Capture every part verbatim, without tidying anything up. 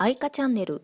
あいかチャンネル。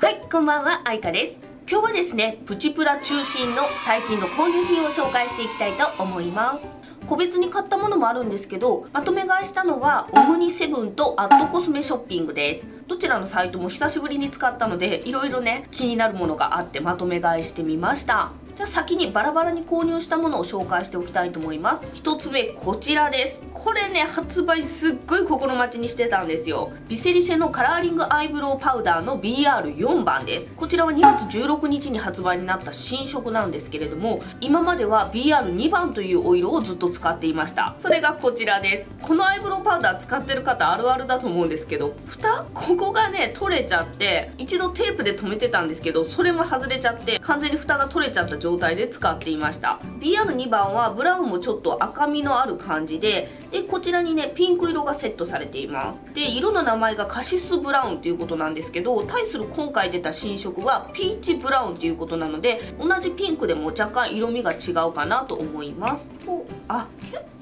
はい、こんばんは、あいかです。今日はですね、プチプラ中心の最近の購入品を紹介していきたいと思います。個別に買ったものもあるんですけど、まとめ買いしたのはオムニセブンとアットコスメショッピングです。どちらのサイトも久しぶりに使ったので、いろいろね気になるものがあってまとめ買いしてみました。じゃあ先にバラバラに購入したものを紹介しておきたいと思います。ひとつめこちらです。これね、発売すっごい心待ちにしてたんですよ。ビセリシェのカラーリングアイブロウパウダーの ビーアールよん 番です。こちらはにがつじゅうろくにちに発売になった新色なんですけれども、今までは ビーアールに 番というお色をずっと使っていました。それがこちらです。このアイブロウパウダー使ってる方あるあるだと思うんですけど、蓋ここがね取れちゃって、一度テープで留めてたんですけど、それも外れちゃって完全に蓋が取れちゃった状態状態で使っていました。 ビーアールに 番はブラウンもちょっと赤みのある感じで、でこちらにねピンク色がセットされています。で色の名前がカシスブラウンということなんですけど、対する今回出た新色はピーチブラウンということなので、同じピンクでも若干色味が違うかなと思います。おあ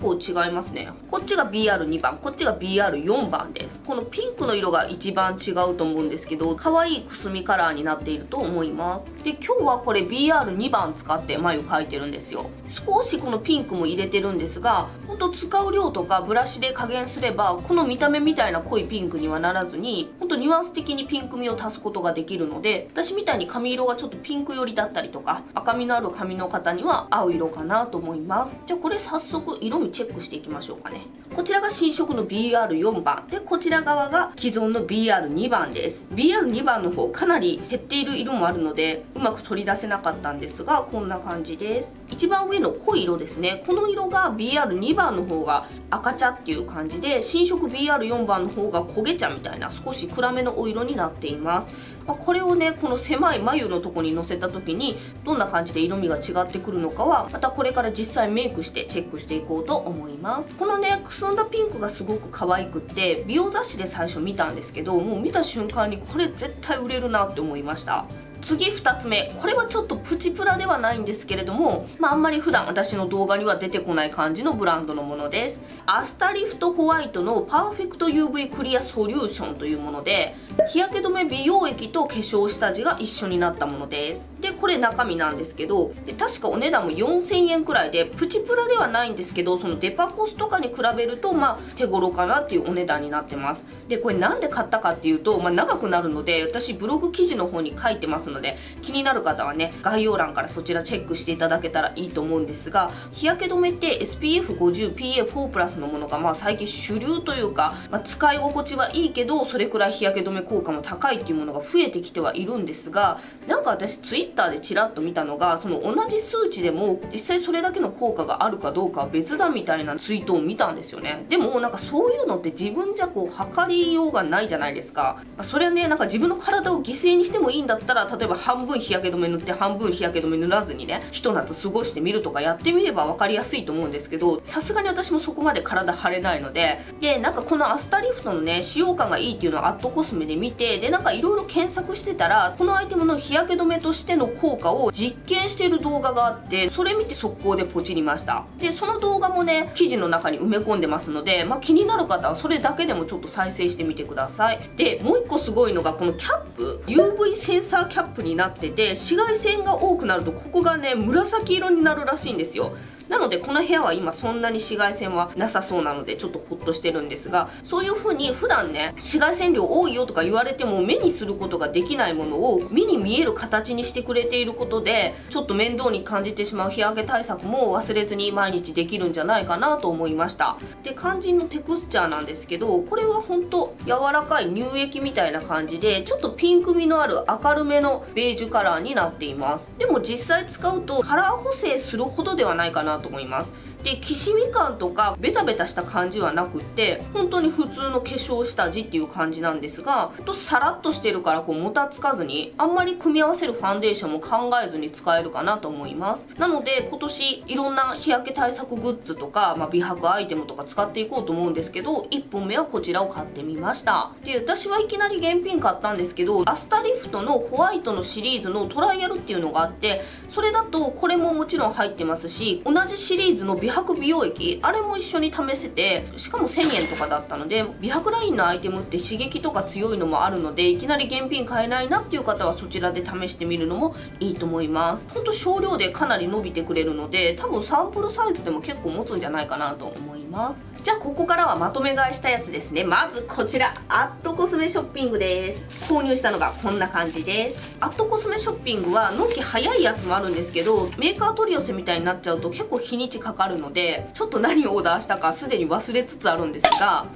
結構違いますね。こっちが ビーアールに 番、こっちが ビーアールよん 番です。このピンクの色が一番違うと思うんですけど、可愛いくすみカラーになっていると思います。で今日はこれ ビーアールに 番使って眉描いてるんですよ。少しこのピンクも入れてるんですが、ほんと使う量とかブラシで加減すれば、この見た目みたいな濃いピンクにはならずに、ほんとニュアンス的にピンク味を足すことができるので、私みたいに髪色がちょっとピンク寄りだったりとか赤みのある髪の方には合う色かなと思います。じゃあこれ早速色味チェックしていきましょうかね。こちらが新色の ビーアールよん 番で、こちら側が既存の ビーアールに 番です。 ビーアールに 番の方かなり減っている色もあるのでうまく取り出せなかったんですが、こんな感じです。一番上の濃い色ですね、この色が ビーアールに 番の方が赤茶っていう感じで、新色 ビーアールよん 番の方が焦げ茶みたいな少し暗めのお色になっています。まあ、これをねこの狭い眉のとこにのせた時にどんな感じで色味が違ってくるのかは、またこれから実際メイクしてチェックしていこうと思います。このねくすんだピンクがすごく可愛くって、美容雑誌で最初見たんですけど、もう見た瞬間にこれ絶対売れるなって思いました。次ふたつめ、これはちょっとプチプラではないんですけれども、まあ、あんまり普段私の動画には出てこない感じのブランドのものです。アスタリフトホワイトのパーフェクト ユーブイ クリアソリューションというもので、日焼け止め美容液と化粧下地が一緒になったものです。でこれ中身なんですけど、で確かお値段もよんせんえんくらいで、プチプラではないんですけど、そのデパコスとかに比べるとまあ手頃かなっていうお値段になってます。でこれなんで買ったかっていうと、まあ、長くなるので私ブログ記事の方に書いてますのでので、気になる方はね概要欄からそちらチェックしていただけたらいいと思うんですが、日焼け止めって エスピーエフごじゅう ピーエーフォープラス のものがまあ最近主流というか、まあ、使い心地はいいけどそれくらい日焼け止め効果も高いっていうものが増えてきてはいるんですが、なんか私 Twitter でちらっと見たのが、その同じ数値でも実際それだけの効果があるかどうかは別だみたいなツイートを見たんですよね。でもなんかそういうのって自分じゃこう測りようがないじゃないですか。それはねなんか自分の体を犠牲にしてもいいんだったら、例えば例えば半分日焼け止め塗って半分日焼け止め塗らずにねひと夏過ごしてみるとかやってみれば分かりやすいと思うんですけど、さすがに私もそこまで体腫れないので、でなんかこのアスタリフトのね使用感がいいっていうのをアットコスメで見て、でなんかいろいろ検索してたらこのアイテムの日焼け止めとしての効果を実験している動画があって、それ見て速攻でポチりました。でその動画もね記事の中に埋め込んでますので、まあ、気になる方はそれだけでもちょっと再生してみてください。でもう一個すごいのがこのキャップ、 ユーブイ センサーキャップになってて、紫外線が多くなるとここがね紫色になるらしいんですよ。なのでこの部屋は今そんなに紫外線はなさそうなのでちょっとホッとしてるんですが、そういう風に普段ね紫外線量多いよとか言われても目にすることができないものを目に見える形にしてくれていることで、ちょっと面倒に感じてしまう日焼け対策も忘れずに毎日できるんじゃないかなと思いました。で肝心のテクスチャーなんですけど、これはほんと柔らかい乳液みたいな感じで、ちょっとピンク味のある明るめのベージュカラーになっています。でも実際使うとカラー補正するほどではないかなと思います。できしみ感とかベタベタした感じはなくって本当に普通の化粧下地っていう感じなんですが、ほんとサラッとしてるからこうもたつかずに、あんまり組み合わせるファンデーションも考えずに使えるかなと思います。なので今年いろんな日焼け対策グッズとか、まあ、美白アイテムとか使っていこうと思うんですけど、いっぽんめはこちらを買ってみました。で私はいきなり現品買ったんですけど、アスタリフトのホワイトのシリーズのトライアルっていうのがあって、それだとこれももちろん入ってますし、同じシリーズの美白白美容液、あれも一緒に試せて、しかもせんえんとかだったので、美白ラインのアイテムって刺激とか強いのもあるので、いきなり現品買えないなっていう方はそちらで試してみるのもいいと思います。ほんと少量でかなり伸びてくれるので、多分サンプルサイズでも結構持つんじゃないかなと思います。じゃあここからはまとめ買いしたやつですね。まずこちら、アットコスメショッピングです。購入したのがこんな感じです。アットコスメショッピングは納期早いやつもあるんですけど、メーカー取り寄せみたいになっちゃうと結構日にちかかるので、ちょっと何をオーダーしたかすでに忘れつつあるんですが、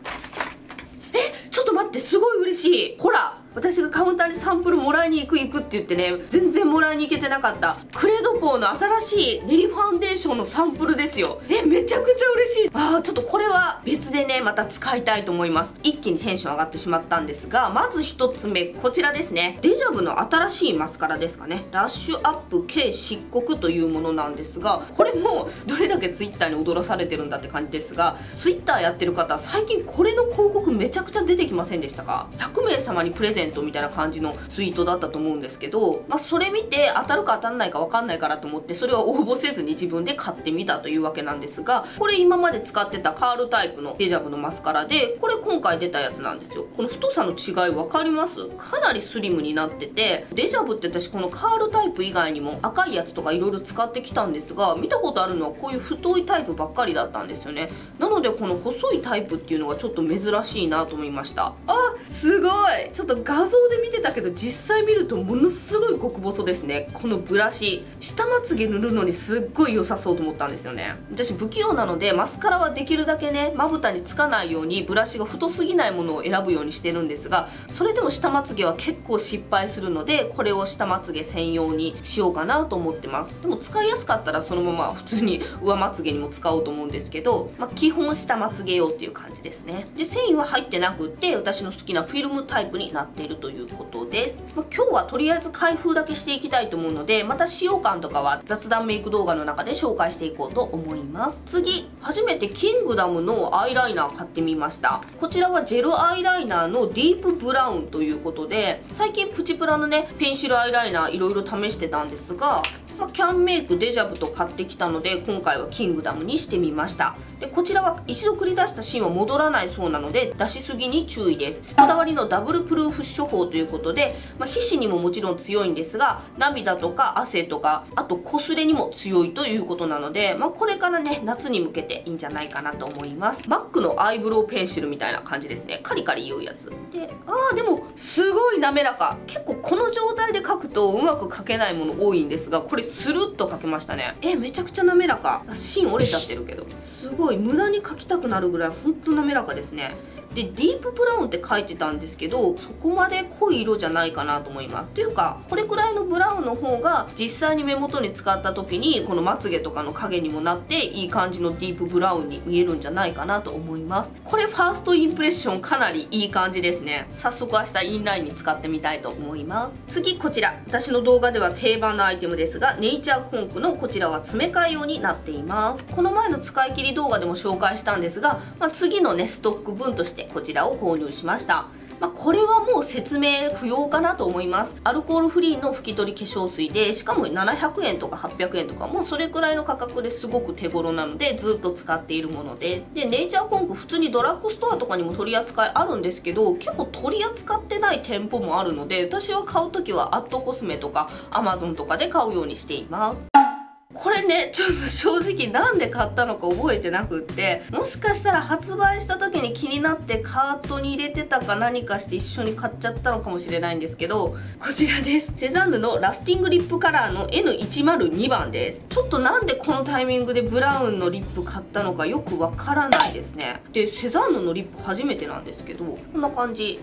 え、ちょっと待って、すごい嬉しい。ほら、私がカウンターにサンプルもらいに行く行くって言ってね、全然もらいに行けてなかったクレドポーの新しい練りファンデーションのサンプルですよ。え、めちゃくちゃ嬉しい。あー、ちょっとこれは別でね、また使いたいと思います。一気にテンション上がってしまったんですが、まずひとつめこちらですね。デジャブの新しいマスカラですかね、ラッシュアップ軽漆黒というものなんですが、これもどれだけツイッターに踊らされてるんだって感じですが、ツイッターやってる方、最近これの広告めちゃくちゃ出てきませんでしたか。ひゃくめいさまにプレゼントみたいな感じのツイートだったと思うんですけど、まあ、それ見て当たるか当たんないか分かんないからと思って、それは応募せずに自分で買ってみたというわけなんですが、これ今まで使ってたカールタイプのデジャブのマスカラで、これ今回出たやつなんですよ。この太さの違い分かります？かなりスリムになってて、デジャブって私このカールタイプ以外にも赤いやつとかいろいろ使ってきたんですが、見たことあるのはこういう太いタイプばっかりだったんですよね。なのでこの細いタイプっていうのがちょっと珍しいなと思いました。あ、すごい。ちょっと画像で見てたけど、実際見るとものすごい極細ですね。このブラシ、下まつげ塗るのにすっごい良さそうと思ったんですよね。私不器用なので、マスカラはできるだけね、まぶたにつかないようにブラシが太すぎないものを選ぶようにしてるんですが、それでも下まつげは結構失敗するので、これを下まつげ専用にしようかなと思ってます。でも使いやすかったらそのまま普通に上まつげにも使おうと思うんですけど、まあ、基本下まつげ用っていう感じですね。で、繊維は入ってなくて、私の好きなフィルムタイプになっていますいるということです。まあ、今日はとりあえず開封だけしていきたいと思うので、また使用感とかは雑談メイク動画の中で紹介していこうと思います。次、初めてキングダムのアイライナー買ってみました。こちらはジェルアイライナーのディープブラウンということで、最近プチプラのねペンシルアイライナーいろいろ試してたんですが、まあ、キャンメイク、デジャブと買ってきたので、今回はキングダムにしてみました。で、こちらは一度繰り出した芯は戻らないそうなので、出しすぎに注意です。こだわりのダブルプルーフ処方ということで、まあ、皮脂にももちろん強いんですが、涙とか汗とか、あと擦れにも強いということなので、まあ、これからね夏に向けていいんじゃないかなと思います。マックのアイブロウペンシルみたいな感じですね。カリカリいうやつで、あー、でもすごい滑らか。結構この状態で描くとうまく描けないもの多いんですが、これスルッと描けましたね。え、めちゃくちゃ滑らか。芯折れちゃってるけど、すごい無駄に描きたくなるぐらいほんと滑らかですね。で、ディープブラウンって書いてたんですけど、そこまで濃い色じゃないかなと思います。というか、これくらいのブラウンの方が実際に目元に使った時にこのまつげとかの影にもなって、いい感じのディープブラウンに見えるんじゃないかなと思います。これファーストインプレッションかなりいい感じですね。早速明日インラインに使ってみたいと思います。次、こちら、私の動画では定番のアイテムですが、ネイチャーコンクのこちらは詰め替え用になっています。この前の使い切り動画でも紹介したんですが、まあ、次のねストック分としてこちらを購入しました。まあ、これはもう説明不要かなと思います。アルコールフリーの拭き取り化粧水で、しかもななひゃくえんとかはっぴゃくえんとか、もうそれくらいの価格ですごく手頃なので、ずっと使っているものです。で、ネイチャーコンク、普通にドラッグストアとかにも取り扱いあるんですけど、結構取り扱ってない店舗もあるので、私は買う時はアットコスメとか アマゾン とかで買うようにしています。これね、ちょっと正直なんで買ったのか覚えてなくって、もしかしたら発売した時に気になってカートに入れてたか何かして一緒に買っちゃったのかもしれないんですけど、こちらです。セザンヌのラスティングリップカラーの エヌいちまるにばんです。ちょっとなんでこのタイミングでブラウンのリップ買ったのかよくわからないですね。で、セザンヌのリップ初めてなんですけど、こんな感じ、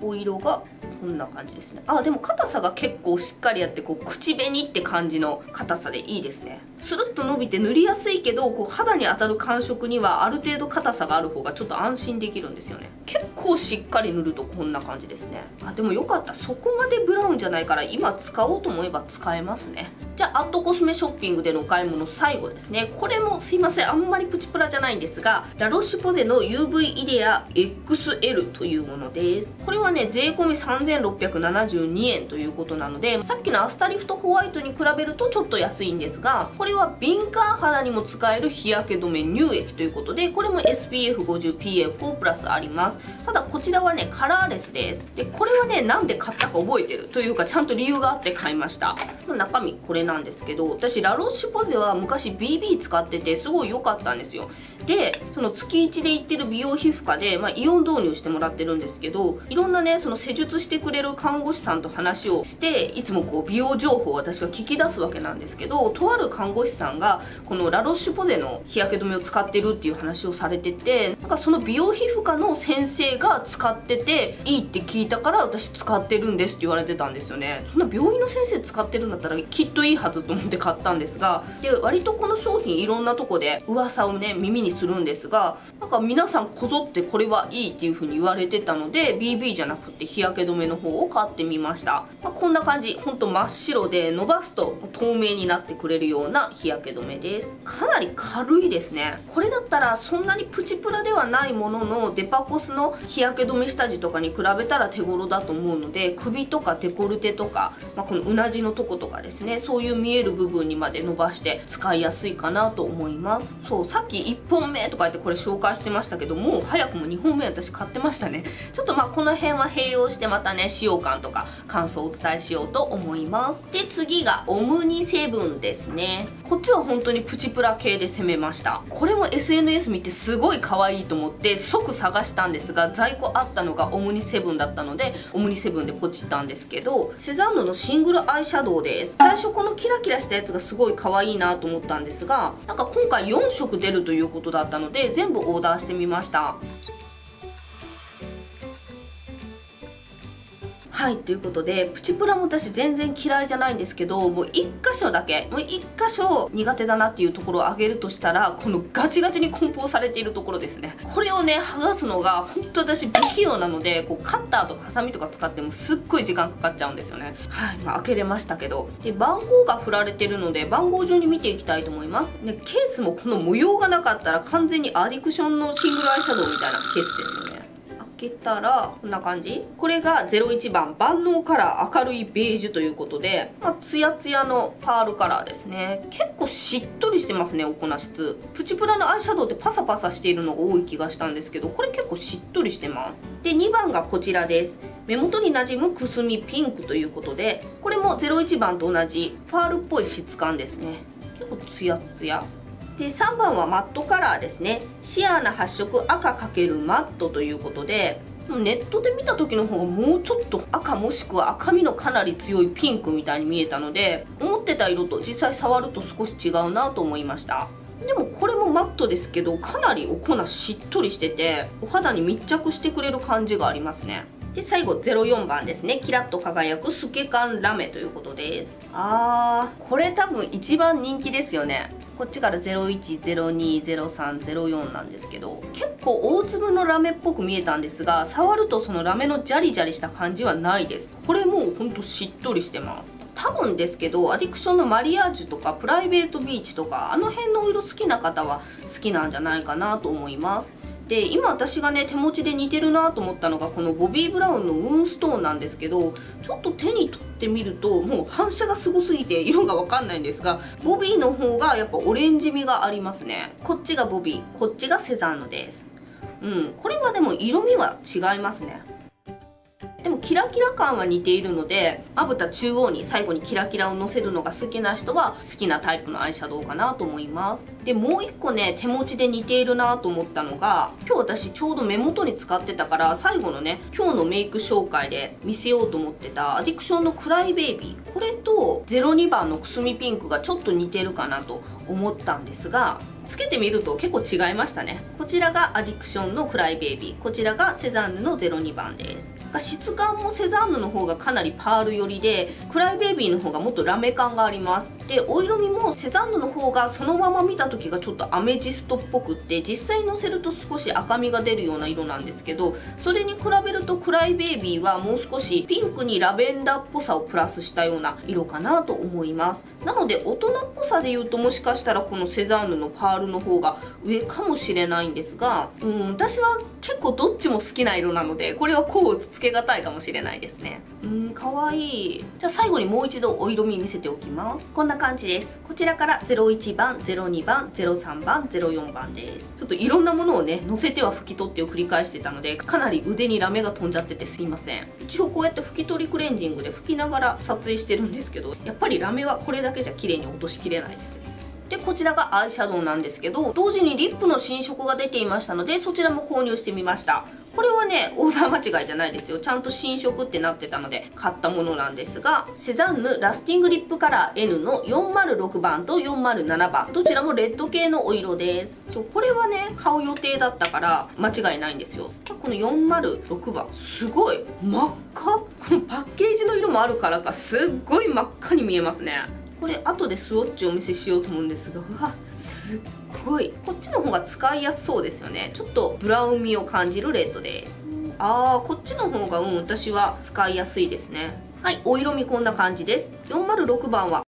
お色がこんな感じですね。あ、でも硬さが結構しっかりあって、こう口紅って感じの硬さでいいですね。スルッと伸びて塗りやすいけど、こう肌に当たる感触にはある程度硬さがある方がちょっと安心できるんですよね。結構しっかり塗るとこんな感じですね。あ、でもよかった。そこまでブラウンじゃないから今使おうと思えば使えますね。じゃあ、アットコスメショッピングでのお買い物最後ですね。これもすいません、あんまりプチプラじゃないんですが、ラロッシュポゼの ユーブイ イデア エックスエル というものです。これはね、税込みさんぜんえんさんぜんろっぴゃくななじゅうにえんということなので、さっきのアスタリフトホワイトに比べるとちょっと安いんですが、これは敏感肌にも使える日焼け止め乳液ということで、これも エスピーエフごじゅうピーエーフォー プラスあります。ただこちらはねカラーレスです。でこれはねなんで買ったか覚えてるというか、ちゃんと理由があって買いました。中身これなんですけど、私ラロッシュポゼは昔 ビービー 使っててすごい良かったんですよ。でその月いちで行ってる美容皮膚科で、まあ、イオン導入してもらってるんですけど、いろんなねその施術してくれる看護師さんと話をして、いつもこう美容情報を私が聞き出すわけなんですけど、とある看護師さんがこのラロッシュポゼの日焼け止めを使ってるっていう話をされてて、なんかその美容皮膚科の先生が使ってていいって聞いたから私使ってるんですって言われてたんですよね。そんな病院の先生使ってるんだったらきっといいはずと思って買ったんですが、で割とこの商品いろんなとこで噂をね耳にするんですが、なんか皆さんこぞってこれはいいっていう風に言われてたので、 ビービー じゃなくて日焼け止めの方を買ってみました。まあ、こんな感じ、ほんと真っ白で伸ばすと透明になってくれるような日焼け止めです。かなり軽いですね。これだったらそんなにプチプラではないものの、デパコスの日焼け止め下地とかに比べたら手頃だと思うので、首とかデコルテとか、まあ、このうなじのとことかですね、そういう見える部分にまで伸ばして使いやすいかなと思います。そう、さっきいっぽんめとか言ってこれ紹介してましたけど、もう早くもにほんめ私買ってましたね。ちょっとまあこの辺は併用してまたね使用感とか感想をお伝えしようと思います。で次がオムニセブンですね。こっちは本当にプチプラ系で攻めました。これも エスエヌエス 見てすごい可愛いと思って即探したんですが、在庫あったのがオムニセブンだったのでオムニセブンでポチったんですけど、セザンヌのシングルアイシャドウです。最初このキラキラしたやつがすごい可愛いなと思ったんですが、なんか今回よんしょく出るということだったので全部オーダーしてみました。はい、ということでプチプラも私全然嫌いじゃないんですけど、もういっかしょだけ、もういっかしょ苦手だなっていうところを挙げるとしたら、このガチガチに梱包されているところですね。これをね剥がすのが本当私不器用なので、こうカッターとかハサミとか使ってもすっごい時間かかっちゃうんですよね。はい、まあ、開けれましたけど、で番号が振られてるので番号順に見ていきたいと思います。でケースもこの模様がなかったら完全にアディクションのシングルアイシャドウみたいなケースですよね。開けたらこんな感じ。これがゼロいちばん万能カラー明るいベージュということで、まあ、ツヤツヤのパールカラーですね。結構しっとりしてますね。お粉質プチプラのアイシャドウってパサパサしているのが多い気がしたんですけど、これ結構しっとりしてます。でにばんがこちらです。目元になじむくすみピンクということで、これもゼロいちばんと同じパールっぽい質感ですね。結構ツヤツヤでさんばんはマットカラーですね。シアーナ発色赤×マットということで、ネットで見た時の方がもうちょっと赤もしくは赤みのかなり強いピンクみたいに見えたので、思ってた色と実際触ると少し違うなと思いました。でもこれもマットですけど、かなりお粉しっとりしててお肌に密着してくれる感じがありますね。で最後ゼロよんばんですね。キラッと輝く透け感ラメということです。あー、これ多分一番人気ですよね。こっちからゼロいち、ゼロに、ゼロさん、ゼロよんなんですけど、結構大粒のラメっぽく見えたんですが、触るとそのラメのジャリジャリした感じはないです。これもうほんとしっとりしてます。多分ですけどアディクションのマリアージュとかプライベートビーチとか、あの辺のお色好きな方は好きなんじゃないかなと思います。で今私がね手持ちで似てるなと思ったのがこのボビー・ブラウンのムーンストーンなんですけど、ちょっと手に取ってみるともう反射がすごすぎて色がわかんないんですが、ボビーの方がやっぱオレンジ味がありますね。こっちがボビー、こっちがセザンヌです。うん、これはでも色味は違いますね。でもキラキラ感は似ているので、まぶた中央に最後にキラキラをのせるのが好きな人は好きなタイプのアイシャドウかなと思います。でもう一個ね手持ちで似ているなと思ったのが、今日私ちょうど目元に使ってたから、最後のね今日のメイク紹介で見せようと思ってたアディクションのクライベイビー、これとゼロにばんのくすみピンクがちょっと似てるかなと思ったんですが、つけてみると結構違いましたね。こちらがアディクションのクライベイビー、こちらがセザンヌのゼロにばんです。質感もセザンヌの方がかなりパール寄りで、クライベイビーの方がもっとラメ感があります。でお色味もセザンヌの方がそのまま見た時がちょっとアメジストっぽくって、実際にのせると少し赤みが出るような色なんですけど、それに比べるとクライベイビーはもう少しピンクにラベンダーっぽさをプラスしたような色かなと思います。なので大人っぽさで言うと、もしかしたらこのセザンヌのパール丸の方が上かもしれないんですが、うん、私は結構どっちも好きな色なので、これは甲乙つけがたいかもしれないですね。うん、かわいい。じゃあ最後にもう一度お色味見せておきます。こんな感じです。こちらからゼロいちばん、ゼロにばん、ゼロさんばん、ゼロよんばんです。ちょっといろんなものをね、のせては拭き取ってを繰り返してたので、かなり腕にラメが飛んじゃっててすいません。一応こうやって拭き取りクレンジングで拭きながら撮影してるんですけど、やっぱりラメはこれだけじゃ綺麗に落としきれないですね。で、こちらがアイシャドウなんですけど、同時にリップの新色が出ていましたので、そちらも購入してみました。これはね、オーダー間違いじゃないですよ。ちゃんと新色ってなってたので買ったものなんですが、セザンヌラスティングリップカラー エヌ のよんまるろくばんとよんまるななばん、どちらもレッド系のお色です。ちょこれはね、買う予定だったから間違いないんですよ。このよんまるろくばんすごい真っ赤。このパッケージの色もあるからか、すっごい真っ赤に見えますね。これ後でスウォッチをお見せしようと思うんですが、うわすっごい。こっちの方が使いやすそうですよね。ちょっとブラウン味を感じるレッドです。あー、こっちの方がうん私は使いやすいですね。はい、お色味こんな感じです。よんまるろくばんは